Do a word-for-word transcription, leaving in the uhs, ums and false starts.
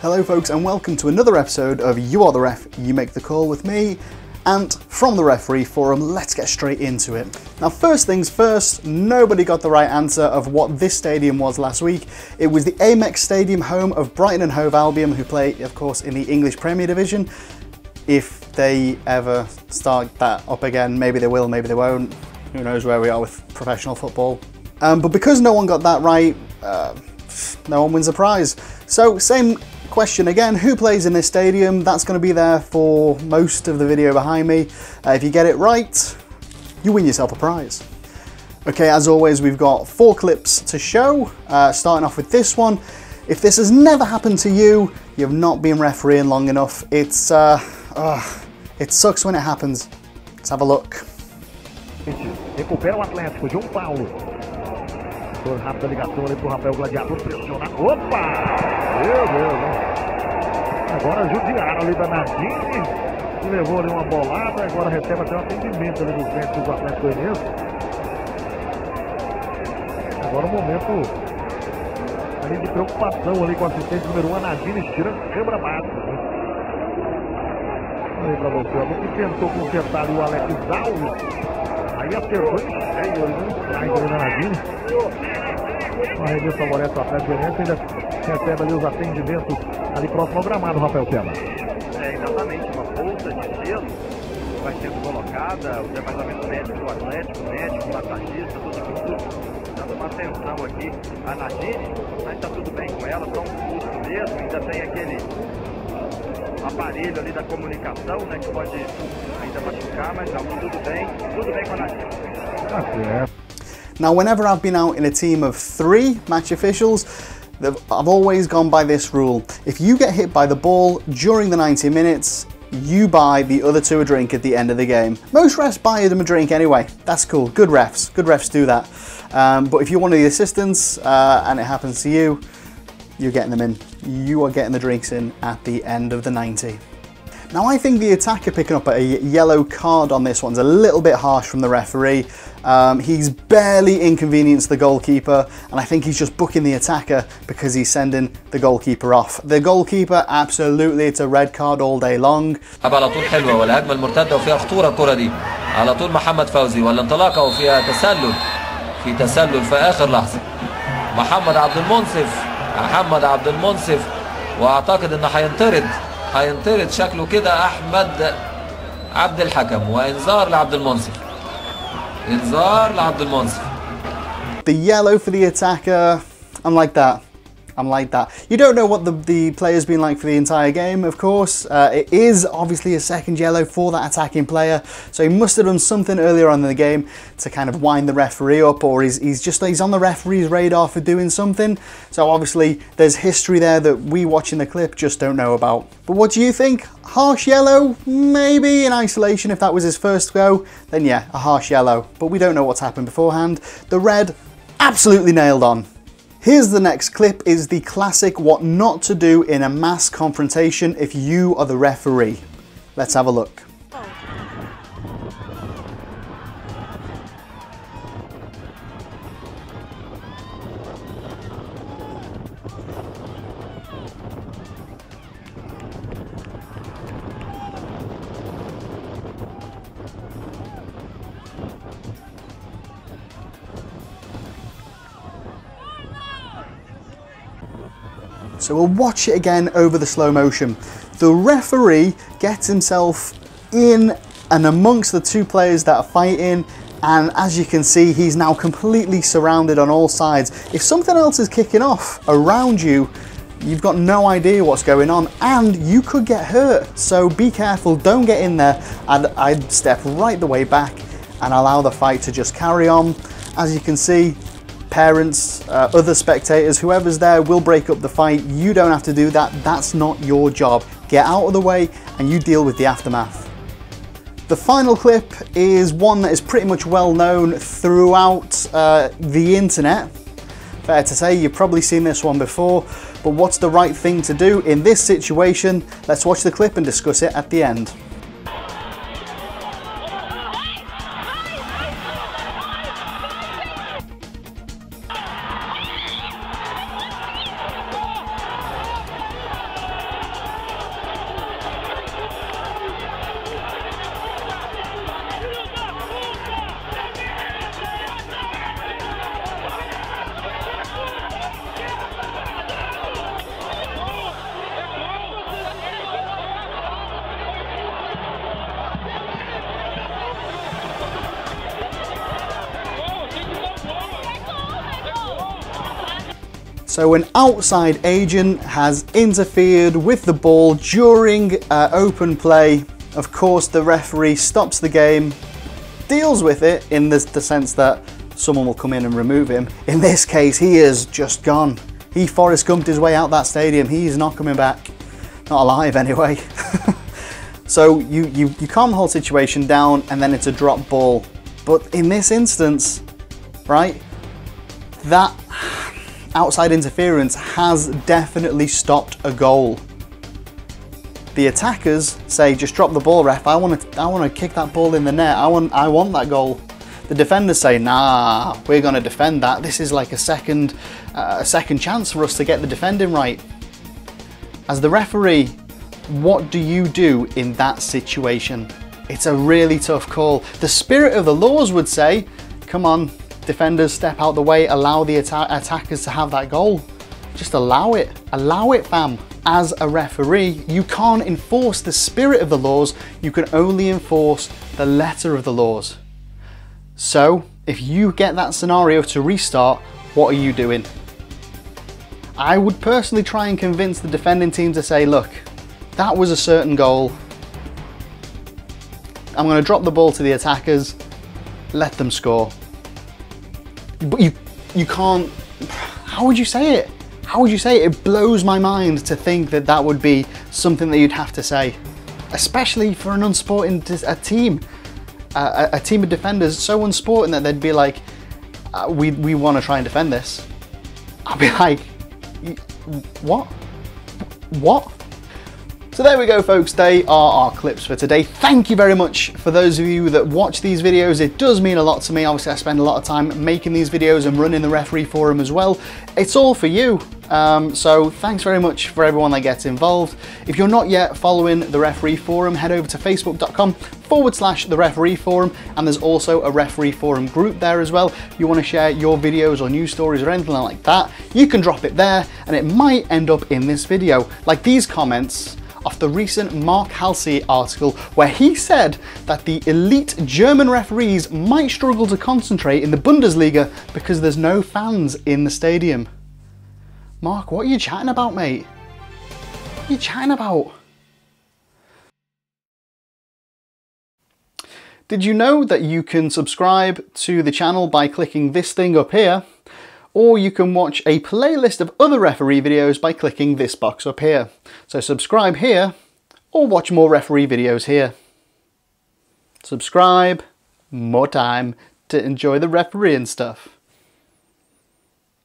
Hello folks, and welcome to another episode of You Are The Ref, You Make The Call with me, Ant, from the Referee Forum. Let's get straight into it. Now, first things first, nobody got the right answer of what this stadium was last week. It was the Amex Stadium, home of Brighton and Hove Albion, who play, of course, in the English Premier Division. If they ever start that up again, maybe they will, maybe they won't. Who knows where we are with professional football. Um, but because no one got that right, uh, no one wins a prize. So, same question again, who plays in this stadium? That's going to be there for most of the video behind me. Uh, if you get it right, you win yourself a prize. Okay, as always, we've got four clips to show, uh, starting off with this one. If this has never happened to you, you've not been refereeing long enough. It's, uh, uh, it sucks when it happens. Let's have a look. Recupera o Atlético, João Paulo. Foi rápida ligação ali pro Rafael Gladiador, pressionar. Opa! Meu Deus, né? Agora judiaram ali da Nadine, que levou ali uma bolada, agora recebe até um atendimento ali dos ventos do Atlético-Heneto. Agora um momento ali de preocupação ali com o assistente número um, a Nadine estira, quebra base. Olha pra você, o que tentou consertar o Alex Alves. Aí apertou em cheio ali, sai do Nadine. Olha aí, o favorece o Atlético-Heneto, ainda recebe ali os atendimentos ali próximo ao gramado, Rafael Pena. É, exatamente, uma bolsa de gelo vai sendo colocada, o departamento médico do Atlético, médico, massagista, todo mundo dando uma atenção aqui a Nadine, mas tá tudo bem com ela, só um susto mesmo, ainda tem aquele aparelho ali da comunicação, né, que pode ainda machucar, mas não, tudo bem, tudo bem com a Nadine. Now, whenever I've been out in a team of three match officials, I've always gone by this rule. If you get hit by the ball during the ninety minutes, you buy the other two a drink at the end of the game. Most refs buy them a drink anyway. That's cool. Good refs. Good refs do that. Um, but if you're one of the assistants uh, and it happens to you, you're getting them in. You are getting the drinks in at the end of the ninety. Now, I think the attacker picking up a yellow card on this one's a little bit harsh from the referee. Um, he's barely inconvenienced the goalkeeper, and I think he's just booking the attacker because he's sending the goalkeeper off. The goalkeeper, absolutely, it's a red card all day long. على طول حلوة والهجمة المرتدة وفيها خطورة الكرة دي. على طول محمد فوزي والانطلاقة وفيها تسلل في تسلل في آخر لحظة. محمد عبد المنصف. محمد عبد المنصف واعتقد انه هينطرد هينطرد شكله كده احمد عبد الحكم وانذار لعبد المنصف انذار لعبد المنصف. The yellow for the attacker. I'm like that. I'm like that. You don't know what the, the player's been like for the entire game, of course. Uh, it is obviously a second yellow for that attacking player, so he must have done something earlier on in the game to kind of wind the referee up, or he's, he's just he's on the referee's radar for doing something. So obviously there's history there that we watching the clip just don't know about. But what do you think? Harsh yellow? Maybe in isolation if that was his first go, then yeah, a harsh yellow. But we don't know what's happened beforehand. The red, absolutely nailed on. Here's the next clip, is the classic what not to do in a mass confrontation if you are the referee. Let's have a look. So we'll watch it again over the slow motion. The referee gets himself in and amongst the two players that are fighting, and as you can see, he's now completely surrounded on all sides. If something else is kicking off around you, you've got no idea what's going on, and you could get hurt. So be careful, don't get in there. I'd, I'd step right the way back and allow the fight to just carry on. As you can see, parents, uh, other spectators, whoever's there will break up the fight. You don't have to do that. That's not your job. Get out of the way and you deal with the aftermath. The final clip is one that is pretty much well known throughout uh, the internet. Fair to say, you've probably seen this one before, but what's the right thing to do in this situation? Let's watch the clip and discuss it at the end. So an outside agent has interfered with the ball during uh, open play. Of course, the referee stops the game, deals with it in this, the sense that someone will come in and remove him. In this case, he is just gone. He Forrest Gumped his way out that stadium. He's not coming back, not alive anyway. So you, you, you calm the whole situation down, and then it's a drop ball. But in this instance, right, that outside interference has definitely stopped a goal. The attackers say, just drop the ball, ref. I want to I want to kick that ball in the net. I want I want that goal. The defenders say, nah, we're going to defend that. This is like a second uh, a second chance for us to get the defending right. As the referee, what do you do in that situation? It's a really tough call. The spirit of the laws would say, come on, defenders, step out the way, allow the atta attackers to have that goal. Just allow it. Allow it, fam. As a referee, you can't enforce the spirit of the laws. You can only enforce the letter of the laws. So, if you get that scenario to restart, what are you doing? I would personally try and convince the defending team to say, look, that was a certain goal. I'm going to drop the ball to the attackers. Let them score. But you, you can't... How would you say it? How would you say it? It blows my mind to think that that would be something that you'd have to say, especially for an unsporting a team, uh, a, a team of defenders so unsporting that they'd be like, uh, "We we want to try and defend this." I'd be like, "What? What?" So there we go, folks. They are our clips for today. Thank you very much for those of you that watch these videos. It does mean a lot to me. Obviously, I spend a lot of time making these videos and running the referee forum as well. It's all for you. Um, so thanks very much for everyone that gets involved. If you're not yet following the referee forum, head over to facebook.com forward slash the referee forum. And there's also a referee forum group there as well. If you want to share your videos or news stories or anything like that, you can drop it there and it might end up in this video. Like these comments off the recent Mark Halsey article, where he said that the elite German referees might struggle to concentrate in the Bundesliga because there's no fans in the stadium. Mark, what are you chatting about, mate? What are you chatting about? Did you know that you can subscribe to the channel by clicking this thing up here? Or you can watch a playlist of other referee videos by clicking this box up here. So subscribe here, or watch more referee videos here. Subscribe, more time to enjoy the refereeing stuff.